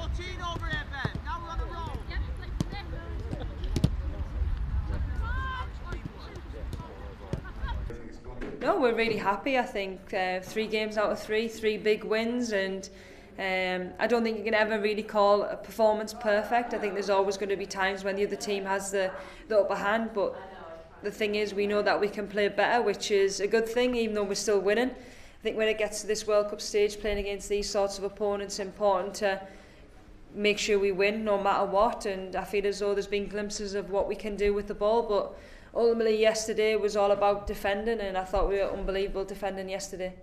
Over there, Ben. Now we're on the roll. No, we're really happy. I think 3 games out of 3 big wins, and I don't think you can ever really call a performance perfect. I think there's always going to be times when the other team has the upper hand, but the thing is we know that we can play better, which is a good thing, even though we're still winning. I think when it gets to this World Cup stage, playing against these sorts of opponents, important to make sure we win no matter what, and I feel as though there's been glimpses of what we can do with the ball, but ultimately yesterday was all about defending, and I thought we were unbelievable defending yesterday.